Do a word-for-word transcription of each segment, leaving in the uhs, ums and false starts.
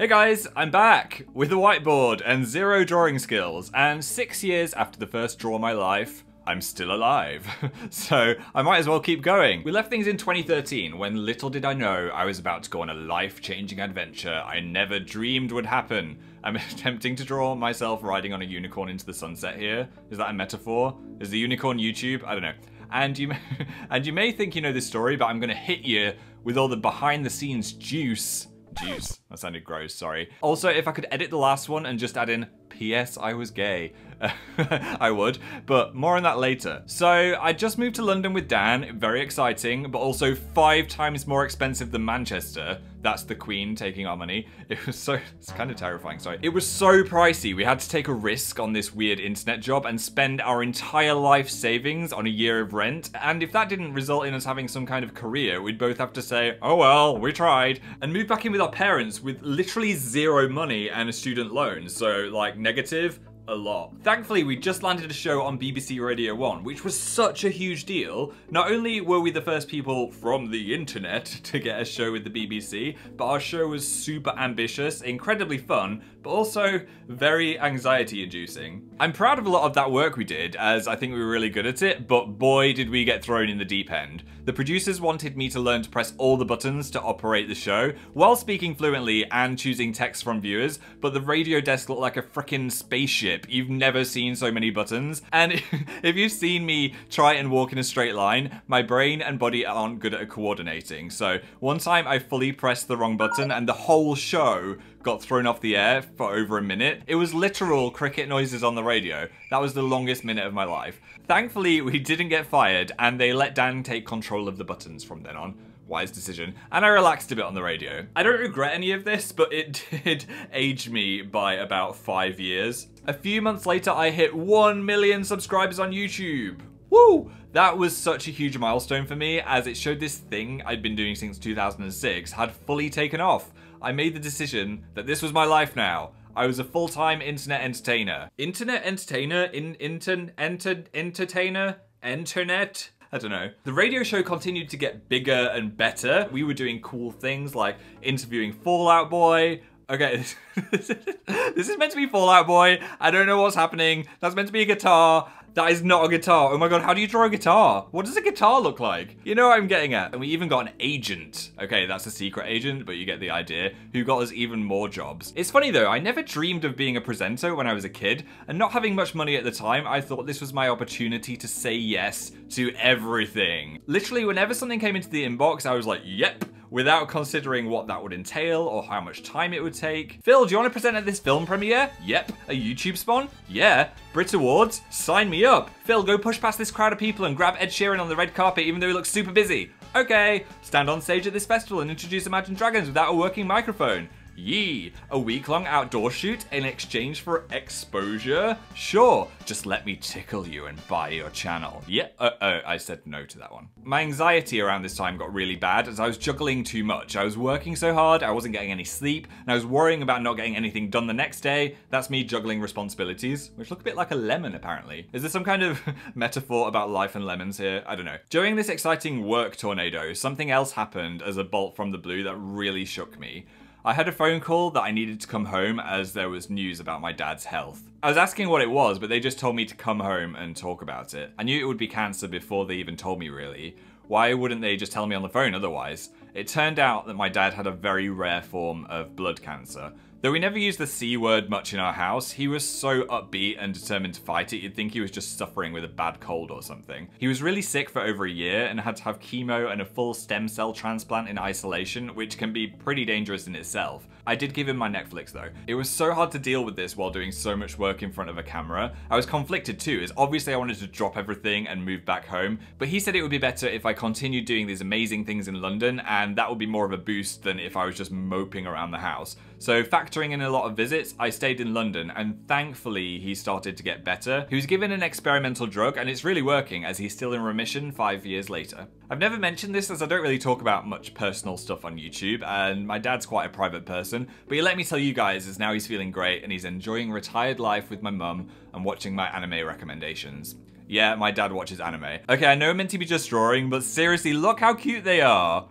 Hey guys, I'm back with a whiteboard and zero drawing skills, and six years after the first draw of my life, I'm still alive. So I might as well keep going. We left things in twenty thirteen when little did I know I was about to go on a life-changing adventure I never dreamed would happen. I'm attempting to draw myself riding on a unicorn into the sunset here. Is that a metaphor? Is the unicorn YouTube? I don't know. And you, and you may think you know this story, but I'm gonna hit you with all the behind the scenes juice. Juice. That sounded gross, sorry. Also, if I could edit the last one and just add in, P S I was gay, I would, but more on that later. So I just moved to London with Dan, very exciting, but also five times more expensive than Manchester. That's the Queen taking our money. It was so, it's kind of terrifying, sorry. It was so pricey, we had to take a risk on this weird internet job and spend our entire life savings on a year of rent. And if that didn't result in us having some kind of career, we'd both have to say, oh well, we tried, and move back in with our parents with literally zero money and a student loan. So like negative, a lot. Thankfully, we just landed a show on B B C Radio one, which was such a huge deal. Not only were we the first people from the internet to get a show with the B B C, but our show was super ambitious, incredibly fun, but also very anxiety-inducing. I'm proud of a lot of that work we did, as I think we were really good at it, but boy did we get thrown in the deep end. The producers wanted me to learn to press all the buttons to operate the show, while speaking fluently and choosing text from viewers, but the radio desk looked like a frickin' spaceship. You've never seen so many buttons, and if you've seen me try and walk in a straight line, my brain and body aren't good at coordinating, so one time I fully pressed the wrong button and the whole show got thrown off the air for over a minute. It was literal cricket noises on the radio. That was the longest minute of my life. Thankfully, we didn't get fired and they let Dan take control of the buttons from then on. Wise decision. And I relaxed a bit on the radio. I don't regret any of this, but it did age me by about five years. A few months later, I hit one million subscribers on YouTube. Woo! That was such a huge milestone for me, as it showed this thing I'd been doing since two thousand six had fully taken off. I made the decision that this was my life now. I was a full-time internet entertainer. Internet entertainer? In, intern, enter, entertainer? Internet? I don't know. The radio show continued to get bigger and better. We were doing cool things like interviewing Fall Out Boy. Okay, this is meant to be Fall Out Boy. I don't know what's happening. That's meant to be a guitar. That is not a guitar. Oh my God, how do you draw a guitar? What does a guitar look like? You know what I'm getting at. And we even got an agent. Okay, that's a secret agent, but you get the idea, who got us even more jobs. It's funny though, I never dreamed of being a presenter when I was a kid, and not having much money at the time, I thought this was my opportunity to say yes to everything. Literally, whenever something came into the inbox, I was like, yep, without considering what that would entail or how much time it would take. Phil, do you want to present at this film premiere? Yep. A YouTube spawn? Yeah. Brit Awards? Sign me up. Phil, go push past this crowd of people and grab Ed Sheeran on the red carpet even though he looks super busy. Okay. Stand on stage at this festival and introduce Imagine Dragons without a working microphone. Yee. A week-long outdoor shoot in exchange for exposure? Sure, just let me tickle you and buy your channel. Yeah, uh oh, I said no to that one. My anxiety around this time got really bad as I was juggling too much. I was working so hard, I wasn't getting any sleep, and I was worrying about not getting anything done the next day. That's me juggling responsibilities, which look a bit like a lemon apparently. Is there some kind of metaphor about life and lemons here? I don't know. During this exciting work tornado, something else happened as a bolt from the blue that really shook me. I had a phone call that I needed to come home as there was news about my dad's health. I was asking what it was, but they just told me to come home and talk about it. I knew it would be cancer before they even told me really. Why wouldn't they just tell me on the phone otherwise? It turned out that my dad had a very rare form of blood cancer. Though we never used the C word much in our house, he was so upbeat and determined to fight it, you'd think he was just suffering with a bad cold or something. He was really sick for over a year and had to have chemo and a full stem cell transplant in isolation, which can be pretty dangerous in itself. I did give him my Netflix though. It was so hard to deal with this while doing so much work in front of a camera. I was conflicted too, as obviously I wanted to drop everything and move back home, but he said it would be better if I continued doing these amazing things in London, and that would be more of a boost than if I was just moping around the house. So factoring in a lot of visits, I stayed in London, and thankfully he started to get better. He was given an experimental drug and it's really working, as he's still in remission five years later. I've never mentioned this as I don't really talk about much personal stuff on YouTube, and my dad's quite a private person, but he let me tell you guys as now he's feeling great and he's enjoying retired life with my mum and watching my anime recommendations. Yeah, my dad watches anime. Okay, I know I'm meant to be just drawing, but seriously, look how cute they are.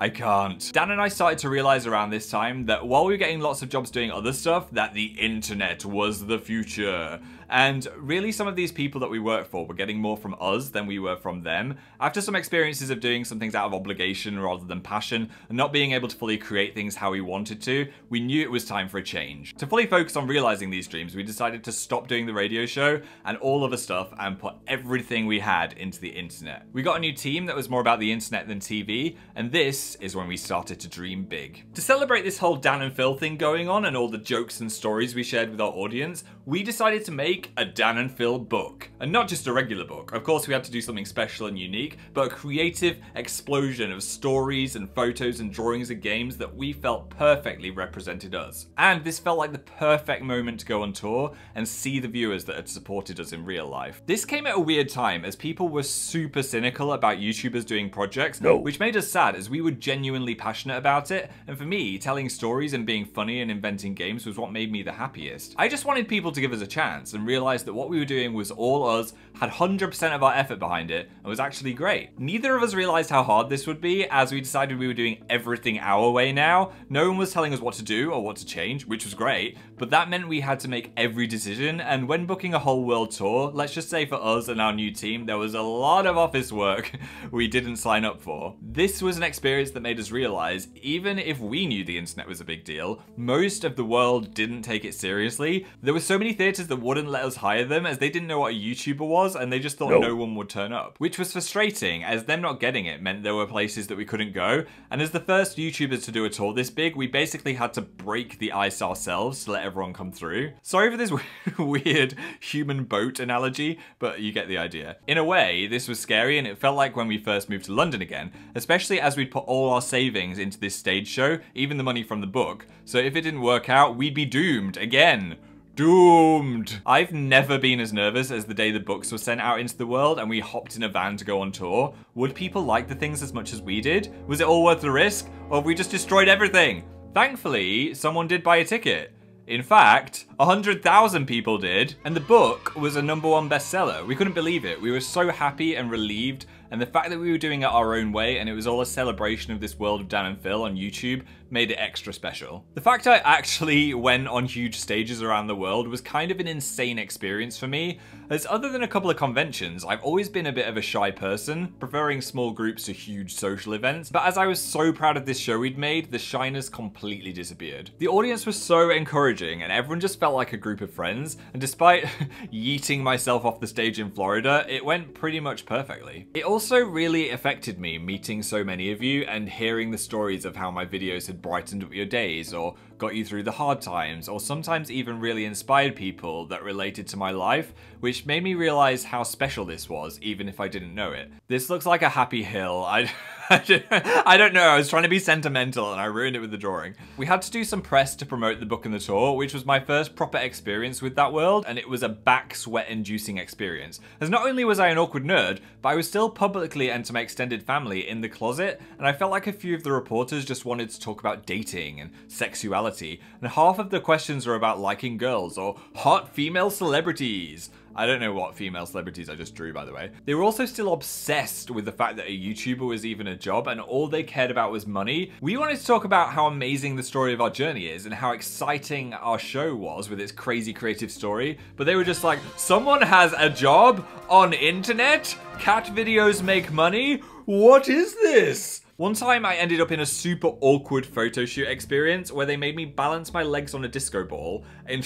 I can't. Dan and I started to realize around this time that while we were getting lots of jobs doing other stuff, that the internet was the future. And really some of these people that we worked for were getting more from us than we were from them. After some experiences of doing some things out of obligation rather than passion, and not being able to fully create things how we wanted to, we knew it was time for a change. To fully focus on realizing these dreams, we decided to stop doing the radio show and all other stuff and put everything we had into the internet. We got a new team that was more about the internet than T V, and this is when we started to dream big. To celebrate this whole Dan and Phil thing going on and all the jokes and stories we shared with our audience, we decided to make a Dan and Phil book. And not just a regular book. Of course we had to do something special and unique, but a creative explosion of stories and photos and drawings and games that we felt perfectly represented us. And this felt like the perfect moment to go on tour and see the viewers that had supported us in real life. This came at a weird time as people were super cynical about YouTubers doing projects, no. which made us sad as we were genuinely passionate about it. And for me, telling stories and being funny and inventing games was what made me the happiest. I just wanted people to give us a chance and realized that what we were doing was all us, had one hundred percent of our effort behind it, and was actually great. Neither of us realized how hard this would be, as we decided we were doing everything our way now. No one was telling us what to do or what to change, which was great, but that meant we had to make every decision, and when booking a whole world tour, let's just say for us and our new team, there was a lot of office work we didn't sign up for. This was an experience that made us realize, even if we knew the internet was a big deal, most of the world didn't take it seriously. There were so many theaters that wouldn't let us hire them as they didn't know what a YouTuber was and they just thought nope. no one would turn up. Which was frustrating as them not getting it meant there were places that we couldn't go, and as the first YouTubers to do a tour this big, we basically had to break the ice ourselves to let everyone come through. Sorry for this weird human boat analogy, but you get the idea. In a way, this was scary and it felt like when we first moved to London again, especially as we'd put all our savings into this stage show, even the money from the book, so if it didn't work out, we'd be doomed again. Doomed. I've never been as nervous as the day the books were sent out into the world and we hopped in a van to go on tour. Would people like the things as much as we did? Was it all worth the risk? Or have we just destroyed everything? Thankfully, someone did buy a ticket. In fact, one hundred thousand people did, and the book was a number one bestseller. We couldn't believe it. We were so happy and relieved, and the fact that we were doing it our own way and it was all a celebration of this world of Dan and Phil on YouTube made it extra special. The fact I actually went on huge stages around the world was kind of an insane experience for me, as other than a couple of conventions, I've always been a bit of a shy person, preferring small groups to huge social events, but as I was so proud of this show we'd made, the shyness completely disappeared. The audience was so encouraging and everyone just felt like a group of friends, and despite yeeting myself off the stage in Florida, it went pretty much perfectly. It also really affected me meeting so many of you and hearing the stories of how my videos had brightened up your days or got you through the hard times, or sometimes even really inspired people that related to my life, which made me realize how special this was, even if I didn't know it. This looks like a happy hill. I, I don't know, I was trying to be sentimental and I ruined it with the drawing. We had to do some press to promote the book and the tour, which was my first proper experience with that world, and it was a back sweat inducing experience. As not only was I an awkward nerd, but I was still publicly and to my extended family in the closet, and I felt like a few of the reporters just wanted to talk about dating and sexuality, and half of the questions were about liking girls or hot female celebrities. I don't know what female celebrities I just drew, by the way. They were also still obsessed with the fact that a YouTuber was even a job and all they cared about was money. We wanted to talk about how amazing the story of our journey is and how exciting our show was with its crazy creative story, but they were just like, someone has a job on internet? Cat videos make money? What is this? One time I ended up in a super awkward photo shoot experience where they made me balance my legs on a disco ball in,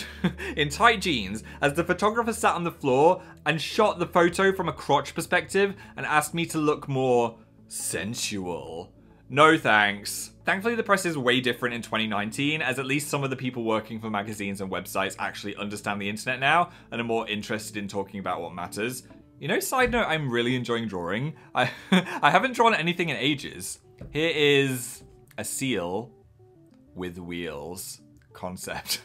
in tight jeans as the photographer sat on the floor and shot the photo from a crotch perspective and asked me to look more sensual. No thanks. Thankfully, the press is way different in twenty nineteen, as at least some of the people working for magazines and websites actually understand the internet now and are more interested in talking about what matters. You know, side note, I'm really enjoying drawing. I I haven't drawn anything in ages. Here is a seal with wheels concept.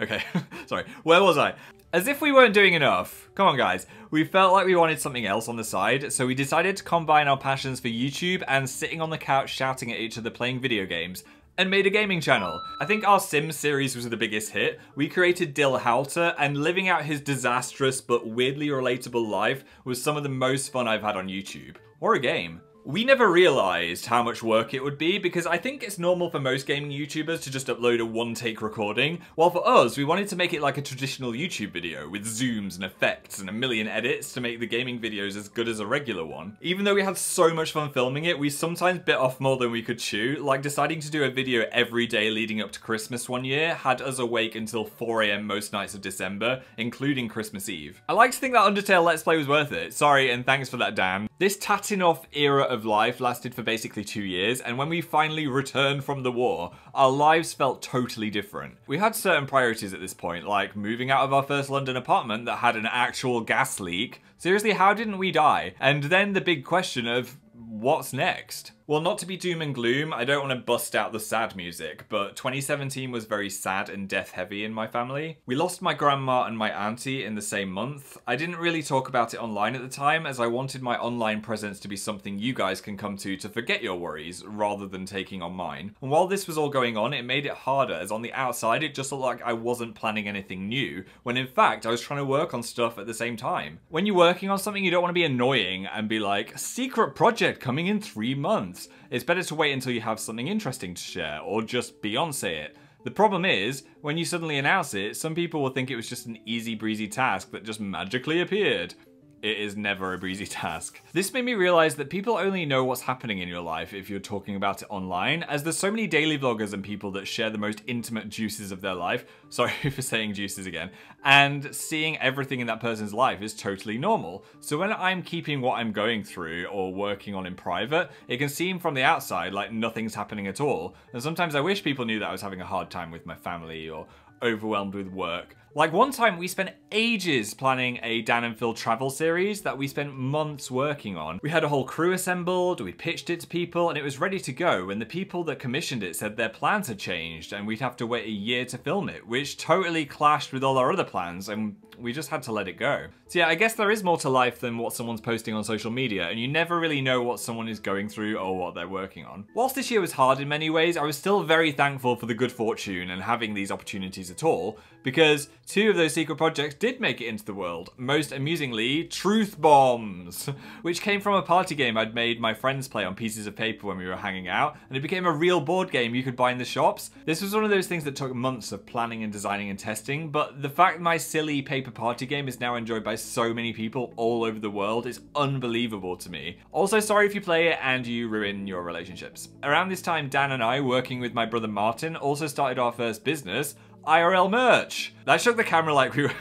Okay, sorry, where was I? As if we weren't doing enough. Come on, guys. We felt like we wanted something else on the side, so we decided to combine our passions for YouTube and sitting on the couch shouting at each other playing video games, and made a gaming channel. I think our Sims series was the biggest hit. We created Dil Halter, and living out his disastrous but weirdly relatable life was some of the most fun I've had on YouTube. Or a game. We never realised how much work it would be, because I think it's normal for most gaming YouTubers to just upload a one-take recording, while for us, we wanted to make it like a traditional YouTube video, with zooms and effects and a million edits to make the gaming videos as good as a regular one. Even though we had so much fun filming it, we sometimes bit off more than we could chew, like deciding to do a video every day leading up to Christmas one year had us awake until four A M most nights of December, including Christmas Eve. I like to think that Undertale Let's Play was worth it. Sorry, and thanks for that, Dan. This TATINOF era of life lasted for basically two years, and when we finally returned from the war, our lives felt totally different. We had certain priorities at this point, like moving out of our first London apartment that had an actual gas leak. Seriously, how didn't we die? And then the big question of, what's next? Well, not to be doom and gloom, I don't want to bust out the sad music, but twenty seventeen was very sad and death heavy in my family. We lost my grandma and my auntie in the same month. I didn't really talk about it online at the time, as I wanted my online presence to be something you guys can come to to forget your worries, rather than taking on mine. And while this was all going on, it made it harder, as on the outside it just looked like I wasn't planning anything new, when in fact I was trying to work on stuff at the same time. When you're working on something, you don't want to be annoying and be like, secret project coming in three months. It's better to wait until you have something interesting to share, or just Beyoncé it. The problem is, when you suddenly announce it, some people will think it was just an easy breezy task that just magically appeared. It is never a breezy task. This made me realize that people only know what's happening in your life if you're talking about it online, as there's so many daily vloggers and people that share the most intimate juices of their life. Sorry for saying juices again. And seeing everything in that person's life is totally normal. So when I'm keeping what I'm going through or working on in private, it can seem from the outside like nothing's happening at all. And sometimes I wish people knew that I was having a hard time with my family or overwhelmed with work. Like one time we spent ages planning a Dan and Phil travel series that we spent months working on. We had a whole crew assembled, we pitched it to people, and it was ready to go, and the people that commissioned it said their plans had changed and we'd have to wait a year to film it, which totally clashed with all our other plans, and we just had to let it go. So yeah, I guess there is more to life than what someone's posting on social media, and you never really know what someone is going through or what they're working on. Whilst this year was hard in many ways, I was still very thankful for the good fortune and having these opportunities at all, because two of those secret projects did make it into the world. Most amusingly, Truth Bombs, which came from a party game I'd made my friends play on pieces of paper when we were hanging out, and it became a real board game you could buy in the shops. This was one of those things that took months of planning and designing and testing, but the fact my silly paper party game is now enjoyed by so many people all over the world is unbelievable to me. Also, sorry if you play it and you ruin your relationships. Around this time, Dan and I, working with my brother Martin, also started our first business, I R L merch. That shook the camera like we were,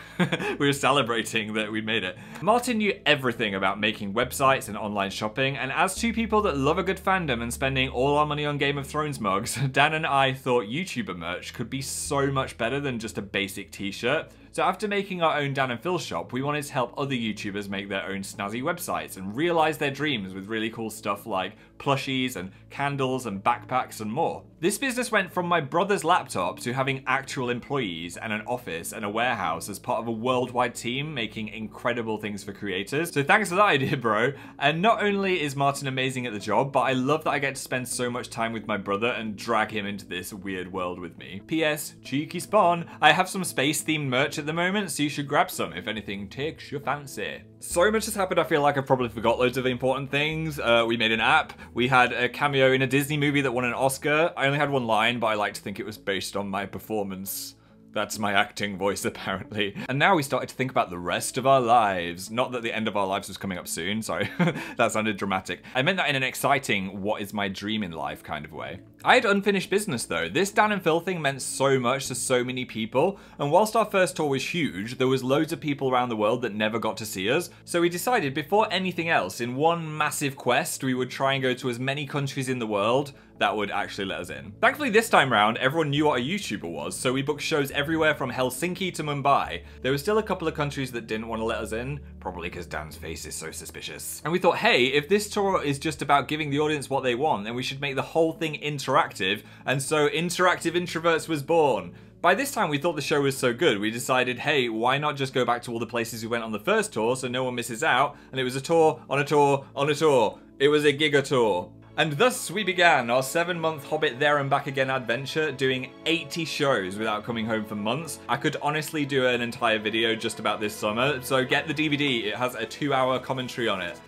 we were celebrating that we made it. Martin knew everything about making websites and online shopping, and as two people that love a good fandom and spending all our money on Game of Thrones mugs, Dan and I thought YouTuber merch could be so much better than just a basic t-shirt. So after making our own Dan and Phil shop, we wanted to help other YouTubers make their own snazzy websites and realize their dreams with really cool stuff like plushies and candles and backpacks and more. This business went from my brother's laptop to having actual employees and an office and a warehouse as part of a worldwide team making incredible things for creators. So thanks for that idea, bro. And not only is Martin amazing at the job, but I love that I get to spend so much time with my brother and drag him into this weird world with me. P S. Cheeky spawn. I have some space-themed merch at the moment, so you should grab some if anything takes your fancy. So much has happened, I feel like I've probably forgot loads of important things. Uh, we made an app, we had a cameo in a Disney movie that won an Oscar. I only had one line, but I like to think it was based on my performance. That's my acting voice, apparently. And now we started to think about the rest of our lives. Not that the end of our lives was coming up soon, sorry. That sounded dramatic. I meant that in an exciting, what is my dream in life kind of way. I had unfinished business though. This Dan and Phil thing meant so much to so many people, and whilst our first tour was huge, there was loads of people around the world that never got to see us, so we decided before anything else, in one massive quest, we would try and go to as many countries in the world that would actually let us in. Thankfully this time round, everyone knew what a YouTuber was, so we booked shows everywhere from Helsinki to Mumbai. There were still a couple of countries that didn't want to let us in, probably because Dan's face is so suspicious. And we thought, hey, if this tour is just about giving the audience what they want, then we should make the whole thing interactive, and so Interactive Introverts was born. By this time we thought the show was so good, we decided, hey, why not just go back to all the places we went on the first tour so no one misses out, and it was a tour, on a tour, on a tour. It was a giga tour. And thus we began our seven-month Hobbit There and Back Again adventure, doing eighty shows without coming home for months. I could honestly do an entire video just about this summer, so get the D V D, it has a two-hour commentary on it.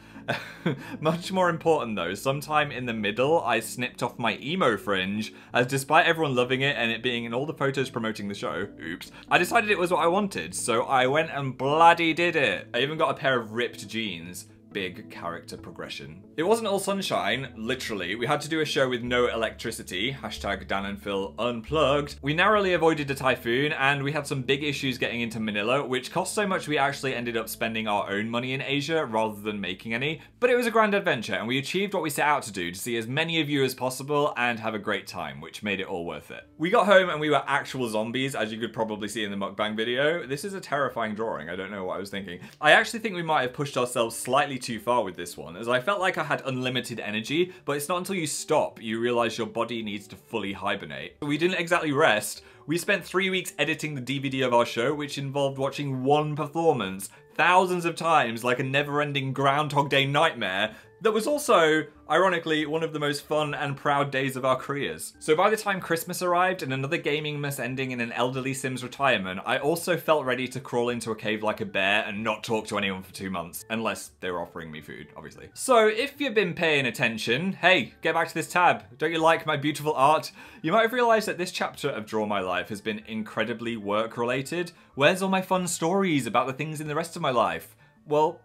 Much more important though, sometime in the middle, I snipped off my emo fringe, as despite everyone loving it and it being in all the photos promoting the show, oops, I decided it was what I wanted, so I went and bloody did it. I even got a pair of ripped jeans. Big character progression. It wasn't all sunshine, literally. We had to do a show with no electricity, hashtag Dan and Phil unplugged. We narrowly avoided a typhoon and we had some big issues getting into Manila, which cost so much we actually ended up spending our own money in Asia rather than making any. But it was a grand adventure and we achieved what we set out to do, to see as many of you as possible and have a great time, which made it all worth it. We got home and we were actual zombies, as you could probably see in the mukbang video. This is a terrifying drawing, I don't know what I was thinking. I actually think we might have pushed ourselves slightly too far with this one, as I felt like I had unlimited energy, but it's not until you stop you realize your body needs to fully hibernate. We didn't exactly rest. We spent three weeks editing the D V D of our show, which involved watching one performance thousands of times like a never-ending Groundhog Day nightmare that was also, ironically, one of the most fun and proud days of our careers. So by the time Christmas arrived and another gaming mess ending in an elderly Sims retirement, I also felt ready to crawl into a cave like a bear and not talk to anyone for two months, unless they were offering me food, obviously. So if you've been paying attention, hey, get back to this tab. Don't you like my beautiful art? You might have realized that this chapter of Draw My Life has been incredibly work-related. Where's all my fun stories about the things in the rest of my life? Well,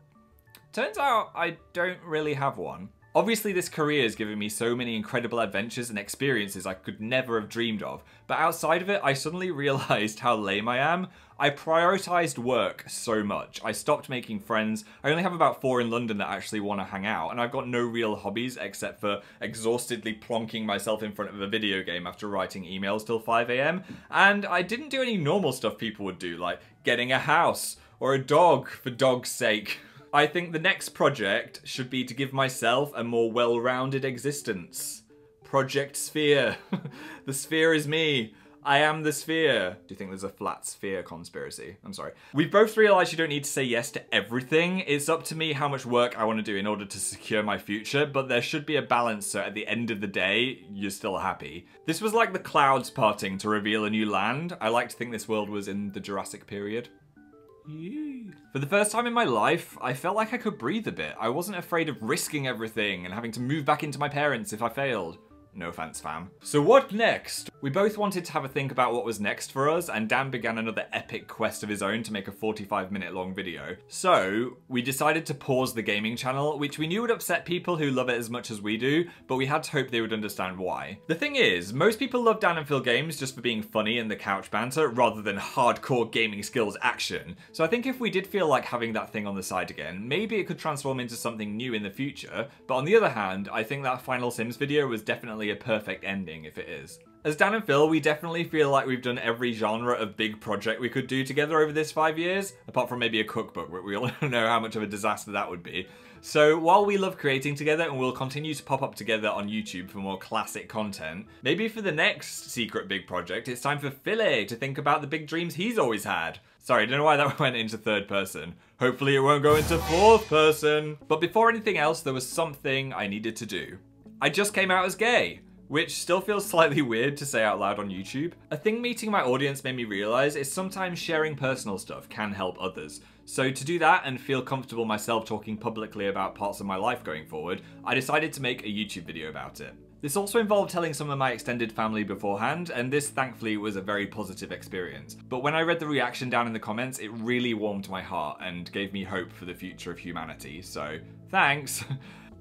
turns out I don't really have one. Obviously this career has given me so many incredible adventures and experiences I could never have dreamed of, but outside of it I suddenly realised how lame I am. I prioritised work so much. I stopped making friends. I only have about four in London that actually want to hang out, and I've got no real hobbies except for exhaustedly plonking myself in front of a video game after writing emails till five A M, and I didn't do any normal stuff people would do, like getting a house or a dog for dog's sake. I think the next project should be to give myself a more well-rounded existence. Project Sphere. The sphere is me. I am the sphere. Do you think there's a flat sphere conspiracy? I'm sorry. We've both realized you don't need to say yes to everything. It's up to me how much work I want to do in order to secure my future, but there should be a balance so at the end of the day, you're still happy. This was like the clouds parting to reveal a new land. I like to think this world was in the Jurassic period. For the first time in my life, I felt like I could breathe a bit. I wasn't afraid of risking everything and having to move back into my parents if I failed. No offense, fam. So what next? We both wanted to have a think about what was next for us, and Dan began another epic quest of his own to make a forty-five minute long video. So we decided to pause the gaming channel, which we knew would upset people who love it as much as we do, but we had to hope they would understand why. The thing is, most people love Dan and Phil games just for being funny and the couch banter rather than hardcore gaming skills action. So I think if we did feel like having that thing on the side again, maybe it could transform into something new in the future. But on the other hand, I think that Final Sims video was definitely a perfect ending if it is. As Dan and Phil, we definitely feel like we've done every genre of big project we could do together over this five years, apart from maybe a cookbook, but we all know how much of a disaster that would be. So while we love creating together and we'll continue to pop up together on YouTube for more classic content, maybe for the next secret big project, it's time for Philly to think about the big dreams he's always had. Sorry, I don't know why that went into third person. Hopefully it won't go into fourth person. But before anything else, there was something I needed to do. I just came out as gay, which still feels slightly weird to say out loud on YouTube. A thing meeting my audience made me realize is sometimes sharing personal stuff can help others. So to do that and feel comfortable myself talking publicly about parts of my life going forward, I decided to make a YouTube video about it. This also involved telling some of my extended family beforehand, and this thankfully was a very positive experience. But when I read the reaction down in the comments, it really warmed my heart and gave me hope for the future of humanity, so thanks.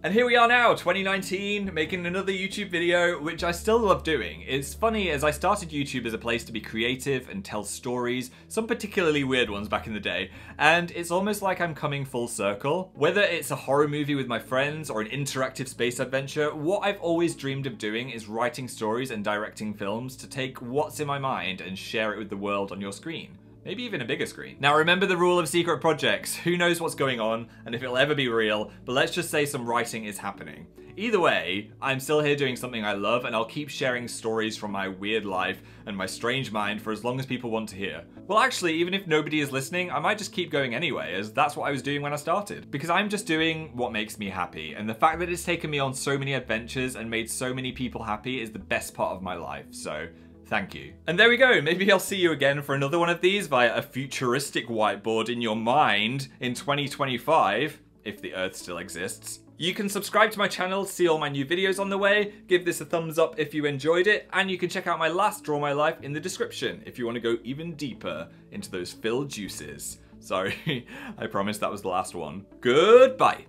And here we are now, twenty nineteen, making another YouTube video, which I still love doing. It's funny, as I started YouTube as a place to be creative and tell stories, some particularly weird ones back in the day, and it's almost like I'm coming full circle. Whether it's a horror movie with my friends or an interactive space adventure, what I've always dreamed of doing is writing stories and directing films to take what's in my mind and share it with the world on your screen. Maybe even a bigger screen. Now remember the rule of secret projects. Who knows what's going on and if it'll ever be real, but let's just say some writing is happening. Either way, I'm still here doing something I love, and I'll keep sharing stories from my weird life and my strange mind for as long as people want to hear. Well actually, even if nobody is listening, I might just keep going anyway, as that's what I was doing when I started. Because I'm just doing what makes me happy, and the fact that it's taken me on so many adventures and made so many people happy is the best part of my life, so thank you. And there we go. Maybe I'll see you again for another one of these via a futuristic whiteboard in your mind in twenty twenty-five. if the Earth still exists. You can subscribe to my channel to see all my new videos on the way, give this a thumbs up if you enjoyed it, and you can check out my last Draw My Life in the description if you want to go even deeper into those Phil juices. Sorry, I promise that was the last one. Goodbye!